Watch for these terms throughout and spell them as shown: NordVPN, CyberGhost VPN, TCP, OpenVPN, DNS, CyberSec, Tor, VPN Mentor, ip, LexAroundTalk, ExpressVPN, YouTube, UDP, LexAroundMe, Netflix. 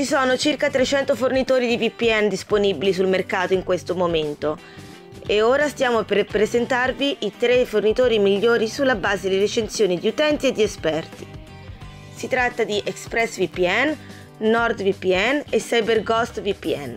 Ci sono circa 300 fornitori di VPN disponibili sul mercato in questo momento e ora stiamo per presentarvi i 3 fornitori migliori sulla base di recensioni di utenti e di esperti. Si tratta di ExpressVPN, NordVPN e CyberGhost VPN.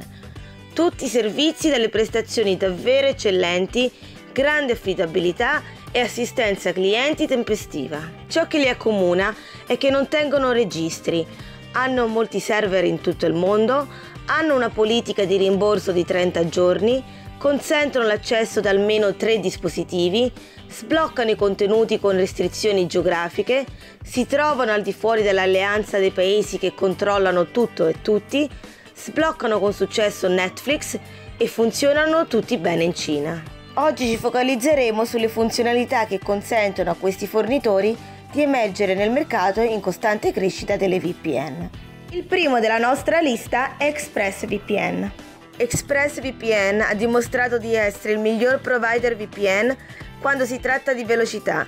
Tutti servizi dalle prestazioni davvero eccellenti, grande affidabilità e assistenza clienti tempestiva. Ciò che li accomuna è che non tengono registri, hanno molti server in tutto il mondo, hanno una politica di rimborso di 30 giorni, consentono l'accesso da almeno 3 dispositivi, sbloccano i contenuti con restrizioni geografiche, si trovano al di fuori dell'alleanza dei paesi che controllano tutto e tutti, sbloccano con successo Netflix e funzionano tutti bene in Cina. Oggi ci focalizzeremo sulle funzionalità che consentono a questi fornitori di emergere nel mercato in costante crescita delle VPN. Il primo della nostra lista è ExpressVPN. ExpressVPN ha dimostrato di essere il miglior provider VPN quando si tratta di velocità,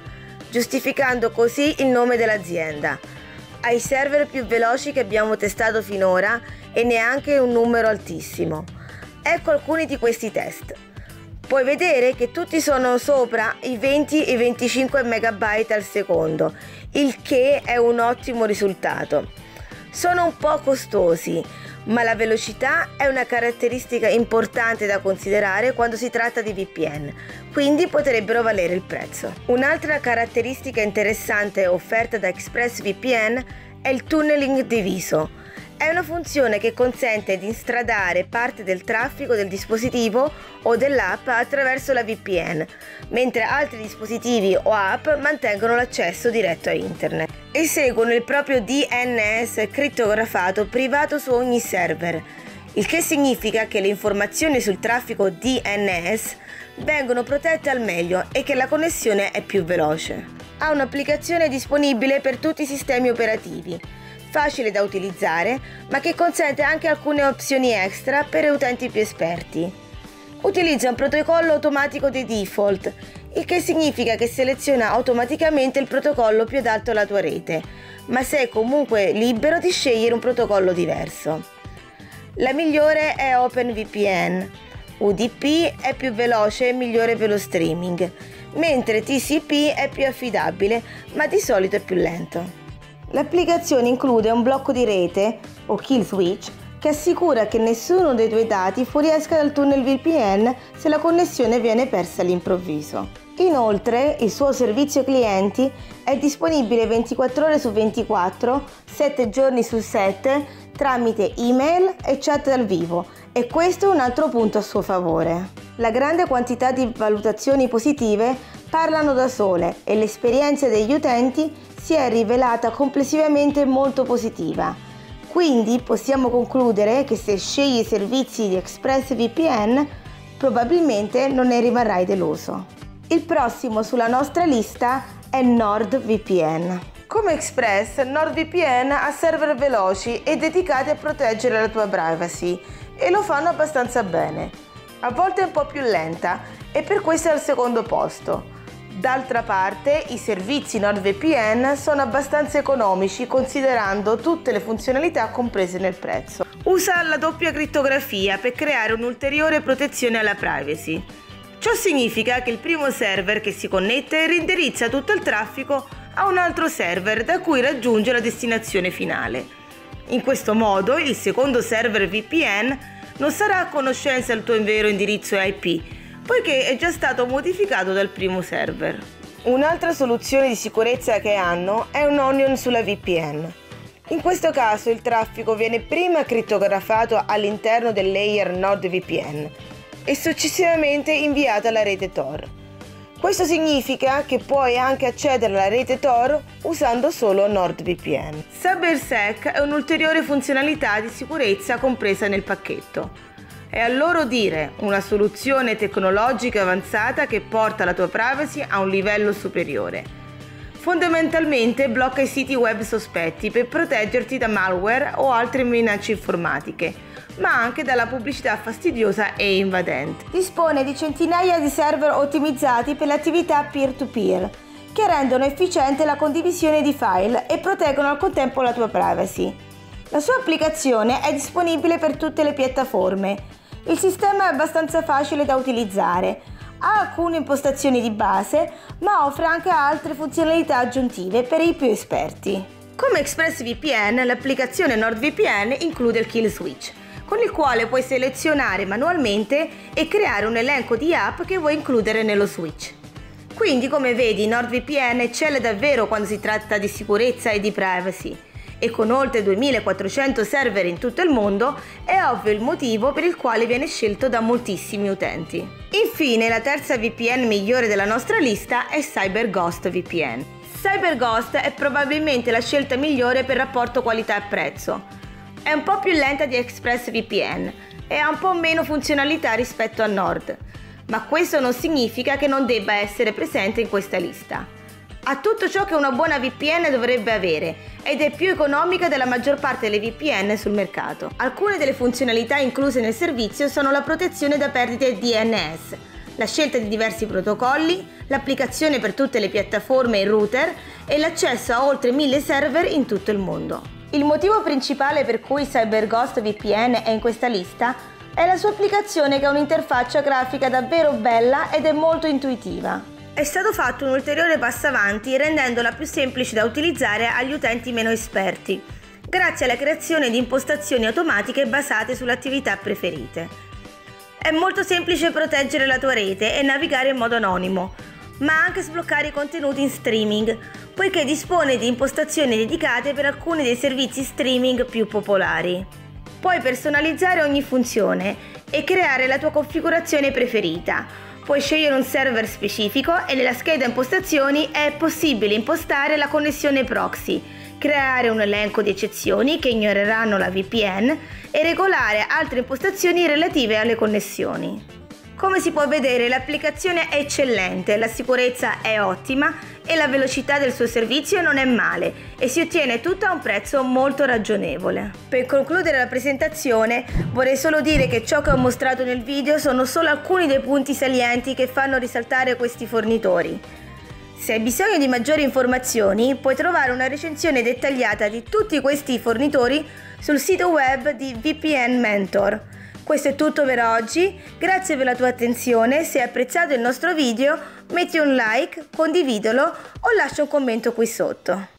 giustificando così il nome dell'azienda. Ha i server più veloci che abbiamo testato finora e neanche un numero altissimo. Ecco alcuni di questi test. Puoi vedere che tutti sono sopra i 20 e 25 MB al secondo, il che è un ottimo risultato. Sono un po' costosi, ma la velocità è una caratteristica importante da considerare quando si tratta di VPN, quindi potrebbero valere il prezzo. Un'altra caratteristica interessante offerta da ExpressVPN è il tunneling diviso. È una funzione che consente di instradare parte del traffico del dispositivo o dell'app attraverso la VPN, mentre altri dispositivi o app mantengono l'accesso diretto a internet e seguono il proprio DNS crittografato privato su ogni server, il che significa che le informazioni sul traffico DNS vengono protette al meglio e che la connessione è più veloce. Ha un'applicazione disponibile per tutti i sistemi operativi, facile da utilizzare, ma che consente anche alcune opzioni extra per utenti più esperti. Utilizza un protocollo automatico di default, il che significa che seleziona automaticamente il protocollo più adatto alla tua rete, ma sei comunque libero di scegliere un protocollo diverso. La migliore è OpenVPN. UDP è più veloce e migliore per lo streaming, mentre TCP è più affidabile, ma di solito è più lento. L'applicazione include un blocco di rete, o kill switch, che assicura che nessuno dei tuoi dati fuoriesca dal tunnel VPN se la connessione viene persa all'improvviso. Inoltre, il suo servizio clienti è disponibile 24 ore su 24, 7 giorni su 7, tramite email e chat dal vivo, e questo è un altro punto a suo favore. La grande quantità di valutazioni positive parlano da sole e l'esperienza degli utenti si è rivelata complessivamente molto positiva. Quindi possiamo concludere che se scegli i servizi di ExpressVPN probabilmente non ne rimarrai deluso. Il prossimo sulla nostra lista è NordVPN. Come Express, NordVPN ha server veloci e dedicati a proteggere la tua privacy e lo fanno abbastanza bene. A volte è un po' più lenta e per questo è al secondo posto. D'altra parte, i servizi NordVPN sono abbastanza economici considerando tutte le funzionalità comprese nel prezzo. Usa la doppia crittografia per creare un'ulteriore protezione alla privacy. Ciò significa che il primo server che si connette rindirizza tutto il traffico a un altro server da cui raggiunge la destinazione finale. In questo modo, il secondo server VPN non sarà a conoscenza del tuo vero indirizzo IP, poiché è già stato modificato dal primo server. Un'altra soluzione di sicurezza che hanno è un onion sulla VPN. In questo caso il traffico viene prima crittografato all'interno del layer NordVPN e successivamente inviato alla rete Tor. Questo significa che puoi anche accedere alla rete Tor usando solo NordVPN. CyberSec è un'ulteriore funzionalità di sicurezza compresa nel pacchetto. È a loro dire una soluzione tecnologica avanzata che porta la tua privacy a un livello superiore. Fondamentalmente blocca i siti web sospetti per proteggerti da malware o altre minacce informatiche, ma anche dalla pubblicità fastidiosa e invadente. Dispone di centinaia di server ottimizzati per l'attività peer-to-peer, che rendono efficiente la condivisione di file e proteggono al contempo la tua privacy. La sua applicazione è disponibile per tutte le piattaforme. Il sistema è abbastanza facile da utilizzare, ha alcune impostazioni di base, ma offre anche altre funzionalità aggiuntive per i più esperti. Come ExpressVPN, l'applicazione NordVPN include il Kill Switch, con il quale puoi selezionare manualmente e creare un elenco di app che vuoi includere nello switch. Quindi, come vedi, NordVPN eccelle davvero quando si tratta di sicurezza e di privacy, e con oltre 2400 server in tutto il mondo è ovvio il motivo per il quale viene scelto da moltissimi utenti. Infine, la terza VPN migliore della nostra lista è CyberGhost VPN. CyberGhost è probabilmente la scelta migliore per rapporto qualità e prezzo. È un po' più lenta di ExpressVPN e ha un po' meno funzionalità rispetto a Nord, ma questo non significa che non debba essere presente in questa lista. Ha tutto ciò che una buona VPN dovrebbe avere ed è più economica della maggior parte delle VPN sul mercato. Alcune delle funzionalità incluse nel servizio sono la protezione da perdite DNS, la scelta di diversi protocolli, l'applicazione per tutte le piattaforme e router e l'accesso a oltre 1000 server in tutto il mondo. Il motivo principale per cui CyberGhost VPN è in questa lista è la sua applicazione che ha un'interfaccia grafica davvero bella ed è molto intuitiva. È stato fatto un ulteriore passo avanti rendendola più semplice da utilizzare agli utenti meno esperti, grazie alla creazione di impostazioni automatiche basate sulle attività preferite. È molto semplice proteggere la tua rete e navigare in modo anonimo, ma anche sbloccare i contenuti in streaming, poiché dispone di impostazioni dedicate per alcuni dei servizi streaming più popolari. Puoi personalizzare ogni funzione e creare la tua configurazione preferita. Puoi scegliere un server specifico e nella scheda impostazioni è possibile impostare la connessione proxy, creare un elenco di eccezioni che ignoreranno la VPN e regolare altre impostazioni relative alle connessioni. Come si può vedere, l'applicazione è eccellente, la sicurezza è ottima e la velocità del suo servizio non è male e si ottiene tutto a un prezzo molto ragionevole. Per concludere la presentazione vorrei solo dire che ciò che ho mostrato nel video sono solo alcuni dei punti salienti che fanno risaltare questi fornitori. Se hai bisogno di maggiori informazioni puoi trovare una recensione dettagliata di tutti questi fornitori sul sito web di VPN Mentor. Questo è tutto per oggi, grazie per la tua attenzione, se hai apprezzato il nostro video metti un like, condividilo o lascia un commento qui sotto.